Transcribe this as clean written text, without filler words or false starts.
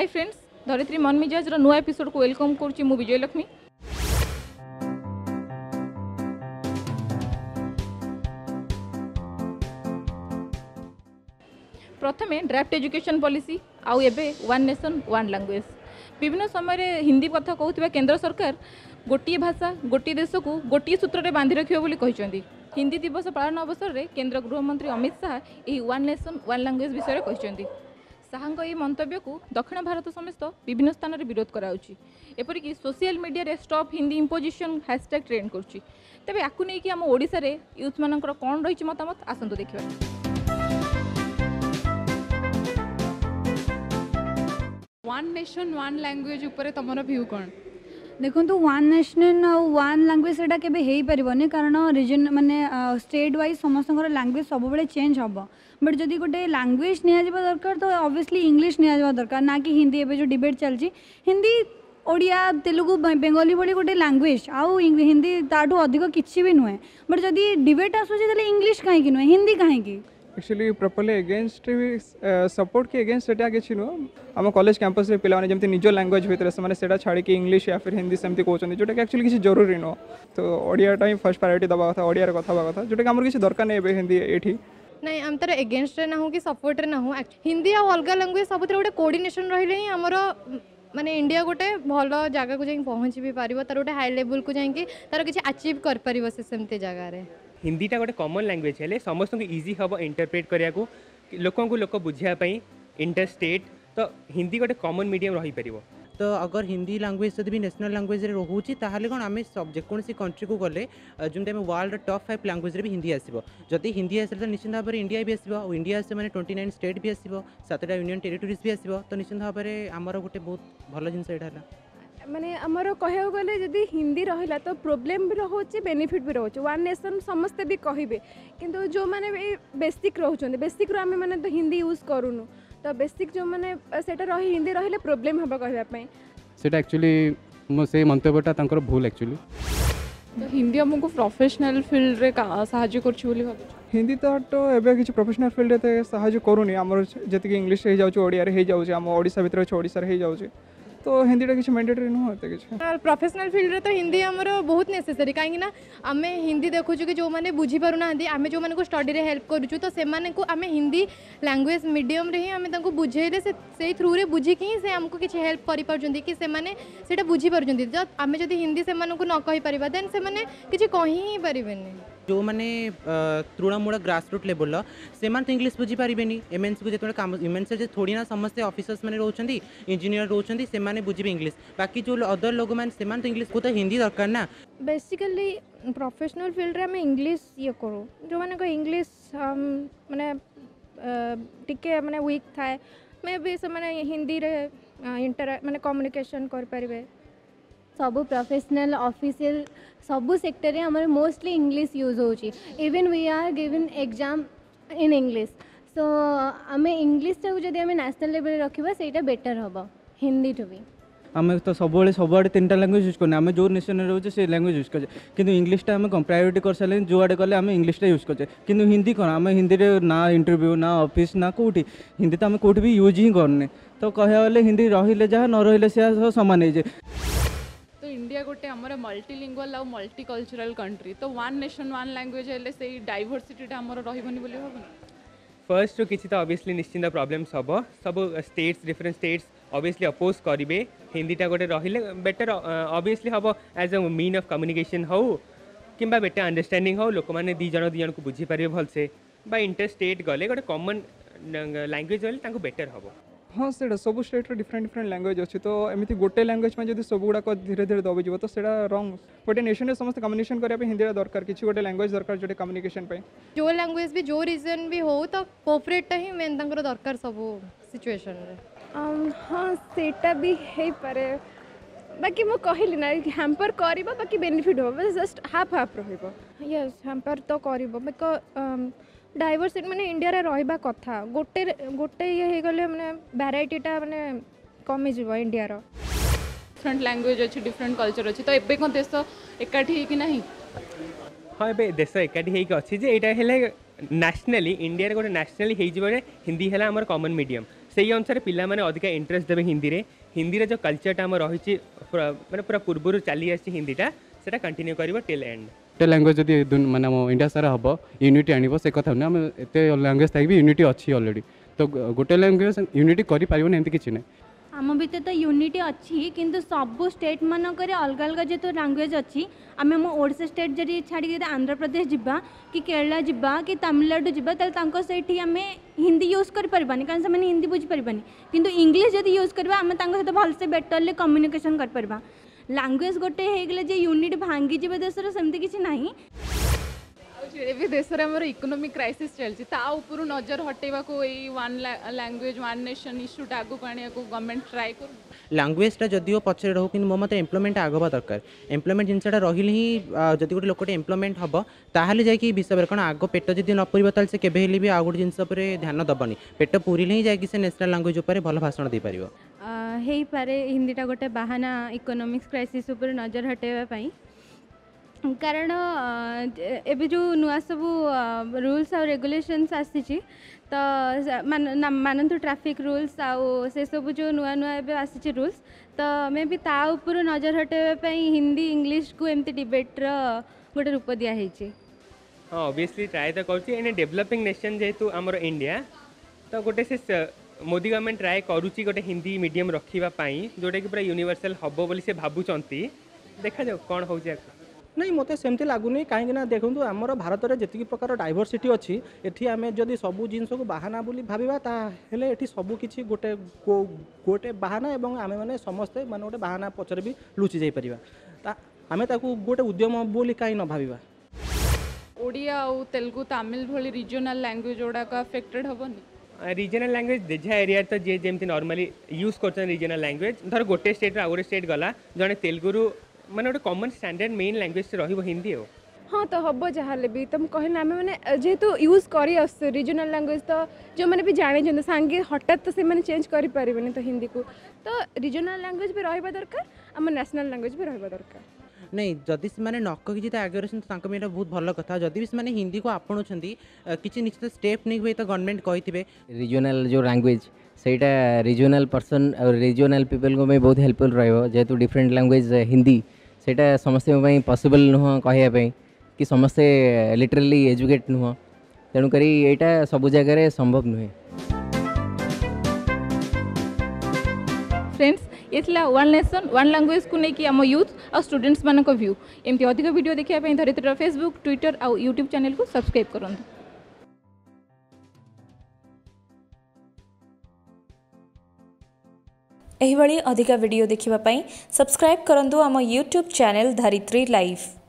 Hi friends, धरित्री मन मिजाज रो नुआ एपिसोड को वेलकम करची मु विजय लक्ष्मी। प्रथमे ड्राफ्ट एजुकेशन पॉलिसी आउ एबे वन नेशन वन लैंग्वेज। विभिन्न समय रे हिंदी कथा कहउथिबा केंद्र सरकार गोटी भाषा गोटी देश को गोटी सूत्र रे बांधी रखियो बोली कहिसेंदी। हिंदी दिवस पालन अवसर रे केंद्र गृह मंत्री अमित शाह एही वन नेशन वन लैंग्वेज विषय रे कहिसेंदी। शाहंग ए मंतव्य को दक्षिण भारत समेत विभिन्न स्थान में विरोध कराउची। एपरिकी सोशल मीडिया रे stop Hindi imposition hashtag trend करुची। तबे आकु नै कि हम ओडिसा रे यूथ मानकर कोन रहिची मतामत आसंतु देखिबा। वन नेशन वन लैंग्वेज ऊपर तमरो व्यू कोन? देखो वन नेशन और वन लैंग्वेज से पारे कारण रिजन माने स्टेट वाइज समस्त लैंग्वेज सब बेले चेंज हम। बट जदि गोटे लैंग्वेज नियाजबा दरकार तो ऑब्वियसली इंग्लिश नियाजबा दरकार ना कि हिंदी। एबे जो डिबेट चलची हिंदी ओडिया तेलुगु बेंगली भाई गोटे लैंग्वेज आउ हिंदी ताठू अधिक किसी भी नुहे। बट जदि डिबेट आसूचे इंग्लिश कहीं नुहे हिंदी कहीं एक्चुअली प्रॉपर्ली एगेंस्ट सपोर्ट के एगेंस्ट किसी नुह। आम कॉलेज कैंपस पे जमी निज लैंग्वेज भितर से छाड़ी कि इंग्लिश या फिर हिंदी सेमती कहते जोटा कि एक्चुअली किसी जरूरी नुह। तो ओडिया टाइम फर्स्ट प्रायोरिटी दवा कथा ओडिया कथा बा कथा जोटा कि हमर किसी दरकार नहीं हिंदी एठी नहीं। आम तर एगेंस्ट ना हो कि सपोर्ट ना हो हिंदी आ अलग लैंग्वेज सब गोटे कोऑर्डिनेशन रहिले ही हमर माने इंडिया गोटे भल जगह को जाई पहुँच भी पार तार गोटे हाई लेवल को जाई तार किसी अचीव कर पार से सेमती जगार। हिंदीटा गोटे कमन लैंग्वेज है समस्त इजी हम इंटरप्रेट करिया को लोक बुझापी इंटर स्टेट। तो हिंदी गोटे कमन मीडियम रही पार। तो अगर हिंदी लैंग्वेज जब भी नेशनल लैंग्वेज रोचे ताहले कौन आम सब जेकोसी कंट्री को गले जमी वर्ल्ड टॉप 5 लैंग्वेज भी हिंदी आसो। जदि हिंदी आसला तो निश्चित भाव में इंडिया भी आसो और इंडिया आस मैंने 29 स्टेट भी आसो 7टा यूनियन टेरिटोरीज भी आसो। तो निश्चित भाव में आमर गोटे बहुत भल जिन माने आमर कह गले जदि हिंदी रहिला तो प्रॉब्लम भी रोचे बेनिफिट भी रोचे। वन नेशन समस्ते भी कहिबे किंतु जो माने बेसिक रोचन बेसिक रो माने तो हिंदी यूज करूनु तो बेसिक जो माने सेटा रही हिंदी रहिले प्रॉब्लम हबा कहबा पई सेटा एक्चुअली मो से मंतव्यटा तंकर भूल एक्चुअली। तो हिंदी हमको प्रोफेशनल फील्ड रे सहायता करछ बोली भाबु हिंदी तो एबे किसी प्रोफेशनल फील्ड रे सहायता करूनी आमर जति इंग्लिश रे जाउछ ओडिया रे हे जाउछ हम ओडिसा भीतर ओडिसा रे हे जाउछ। तो हिंदीटा किसी मैंडेटरी नुहत किसी प्रोफेशनल फील्ड रे तो हिंदी आमर बहुत नेसेसरी कहीं ना आम हिंदी देखुचु कि जो मैंने बुझी पारु नाहंती आम जो मानको स्टडी रे हेल्प करूचु तो सेमाने को आम हिंदी लैंग्वेज मीडियम रे ही आम तांको बुझेले से थ्रू रे बुझी कि से हमको किसी हेल्प करि पारजंती कि सेमाने सेटा बुझी पारजंती। तो आम जदि हिंदी सेमानको न कहि परिबा देन सेमाने किसी कहि ही परिबेनी। जो मैंने तृणमूल ग्रासरूट लेवल से इंग्लीश बुझीपारे एमएनसी को जितने एमएनसी से थोड़ी ना समस्ते ऑफिसर्स मैंने रोचंदी इंजीनियर रोचंदी से माने बुझीबे इंग्लीश बाकी जो अदर लोग मैंने से तो इंग्लीश को तो हिंदी दरकार ना। बेसिकली प्रोफेशनल फील्ड रे हमें इंग्लीश ये करो जो माने इंग्लीश माने टिके माने वीक थाए मे भी से माने हिंदी रे इंटर माने कम्युनिकेशन कर परिबे। सबू प्रोफेशनल ऑफिशियल सबू सेक्टर में हमारे मोस्टली इंग्लिश यूज होची। Even we are given exam in English so हमें इंग्लिश टाक जब हमें नेशनल लेवल रखा से बेटर हम हिंदी टू भी। आम तो सबुआड़े 3टा लैंग्वेज यूज करना आम जो नेशन रोचे से लैंग्वेज यूज करे कि इंग्लिशटा आम प्रायोरिटी कर सारे जो आड़े गले आम इंग्लिशटा यूज करे कि हिंदी कौन आम हिंदी ना इंटरव्यू ना ऑफिस ना कौटी हिंदी तो आम कौटी भी यूज ही करने। तो कह गले हिंदी रही जहाँ न रही सब सामान हो जाए। इंडिया गोटे आमर मल्टीलिंगुअल और मल्टीकल्चरल कंट्री तो वन नेशन वन लैंग्वेज हेले से डाइवर्सिटीटा आमर रहिबनी बोली भाबना। फर्स्ट किसी तो ऑब्वियसली निश्चिंत प्रॉब्लम्स हम सब states different states obviously oppose करेंगे। हिंदीटा गोटे रहिले बेटर ऑब्वियसली हम as a mean of communication हो कि बेटर अंडरस्टैंडिंग हो लोक मैंने दीजन को बुझीपारे भलसे बा इंटर स्टेट गले गोटे कॉमन लैंग्वेज हेल्ले बेटर हम। हाँ से सब स्टेट डिफरेंट डिफरेंट लैंग्वेज अच्छी तो एमती गोटे लैंग्वेज में जब सब गुड़ाक धीरे धीरे दबीज तो से रंग गोटे नेशन समस्त कम्युनिकेशन करने हिंदी दरकार किसी गोटे लैंग्वेज दरकार जो कम्युनिकेशन जो लैंग्वेज भी जो रीजन भी हो तो कोऑपरेट ही मेन तंकर दरकार सब सिचुएशन रे। हाँ सेटा भी है पारे बाकी मो कहली ना हैम्पर करिबो बाकी बेनिफिट हो बस जस्ट हाफ हाफ रहिबो। यस हैम्पर तो करिबो बिकॉज़ डाइवर्सिटी माने इंडिया रे रहिबा कथा गोटे गोटे ये हे गले माने वैरायटीटा माने कमी जीव इंडिया रो डिफरेंट लैंग्वेज अछि डिफरेंट कल्चर अछि। तो एबे कोन देश एकाठी है कि नहीं? हां एबे देश एकाठी है कि अछि जे एटा हेले नेशनली इंडिया रे गोटे नेशनली हे जीव रे हिंदी हेला हमर कॉमन मीडियम से अनुसार पिलाने अधिक इंटरेस्ट देवे हिंदी में। हिंदी रे जो कल्चरटा आम रही मैंने पूरा पूर्व चली हिंदीटा से कंटिन्यू कर टिल एंड। एट लैंग्वेज जो मैंने इंडिया सारा हम यूनिटी आने से कथ ना एत लैंग्वेज थी भी यूनिटी अच्छी अलरेडी तो गोटे लैंग्वेज यूनिटी करेंगे किसी ना आम भितर तो यूनिटी अच्छी किंतु सबू स्टेट मानक अलग अलग जो तो लांगुएज अच्छी आम आम ओडिशा स्टेट जब छाड़ी आंध्र प्रदेश जावा कि केरला जावा कि तमिलनाडु जावा तो सही आम हिंदी यूज करनी कारण से हिंदी बुझीपरानी किंतु इंग्लीश जब यूज करवा आम सहित भलसे बेटरली कम्युनिकेशन करपर लांगुएज गोटे जे यूनिट भांगी जी देशर सेमती किसी ना ये देशर आम इकोनोमिक क्राइसिस चलती ताऊपर नजर हटेवा को ये वन लैंग्वेज वन नेशन इश्यूटा आगू को गवर्नमेंट ट्राए कर लांगुएजटा जदिव पचर रो कि मो मत एम्प्लयमेंट आगवा दरकार एम्प्लयमेंट जिनसा रही जब गोटे लोकटे एम्प्लयमेंट हम ताल जाकि विषय कौन आग पेट जब न पूरी ताल से केवल भी आउ गोटे जिनस ध्यान दबनी पेट पूरी ही जाकि नेशनल लांगुएज उपर भल भाषण दे पार हो पारे हिंदीटा गोटे बाहाना इकोनोमिक्स क्राइसिस उपर नजर हटेवाई कारण एबे जो नुआ सब रूल्स आ रेगुलेशन्स आसी तो मानतु ट्रैफिक रूल्स आउ से सब जो नुआ नुआ एबे आसी रूल्स तो मे भी ता ऊपर नजर हटेबा हिंदी इंग्लिश को एमती डिबेट रो गोटे रूप दिया है जी। हां ऑब्वियसली ट्राई तो करछि एने डेवलपिंग नेशन जेतु हमर इंडिया तो गोटे से मोदी गवर्नमेंट ट्राए करूछि गोटे हिंदी मीडियम रखिबा पई जोटा कि पूरा यूनिवर्सल हबो बोली से भाबुचंती देखा जाओ कोन हो जे नहीं मत सेमती लगुनि कहीं देखूँ आमर भारत में जी प्रकार डाइवर्सिटी अच्छी एटी आम जब सबू जिनस को बाहाना बोली भावता है ये सबकि गोटे गोटे बाहाना और आम मैंने समस्ते मान गोटे बाहाना पचर भी लुचि जापर आम ताकू गोटे उद्यम बोली कहीं न भाव ओडिया और तेलुगु तमिल भली रिजनाल लैंग्वेज गुड़ाक अफेक्टेड हेनी रिजनाल लैंग्वेज जेझा एरिया तो जे जमी नर्माली यूज कर रिजनाल लैंग्वेज धर गोटे स्टेट रू आगे स्टेट गला जड़े तेलुगु मैंने गोटे कमन स्टैंडर्ड मेन लैंग्वेज रही हिंदी हो। हाँ तो हम जहाँ भी तुम कहना आम मैंने जेहतु यूज कर रिजनाल लैंग्वेज तो जो मैंने भी जानी सांगे हठात तो से चेंज करें तो हिंदी को तो रिजनाल लैंग्वेज भी रहा दरकार आम नेशनल लैंग्वेज भी रहा दरकार नहीं जदि से न कही आगे तो बहुत भल कथा जदि भी हिंदी को आपणुं किसी निश्चित स्टेप नहीं हुए तो गवर्नमेंट कही रिजनाल जो लैंग्वेज सेटा रिजनाल पर्सन और रिजनाल पीपल को बहुत हेल्पफुल रहेतु डिफरेंट लैंग्वेज हिंदी सेटा समस्ते पॉसिबल नुह कह कि समस्ते लिटरली एजुकेट नुह तेणुक एटा सब जगह संभव नुहे। फ्रेंड्स ये वन नेशन वन लैंग्वेज को लेकिन आम यूथ और स्टूडेंट्स मान व्यू एमती अधिक वीडियो देखा धरित्री फेसबुक ट्विटर और यूट्यूब चैनल को सब्सक्राइब करूँ। एही भली अधिक वीडियो देखिबा पई सब्सक्राइब करंतु आम यूट्यूब चैनल धरित्री लाइव।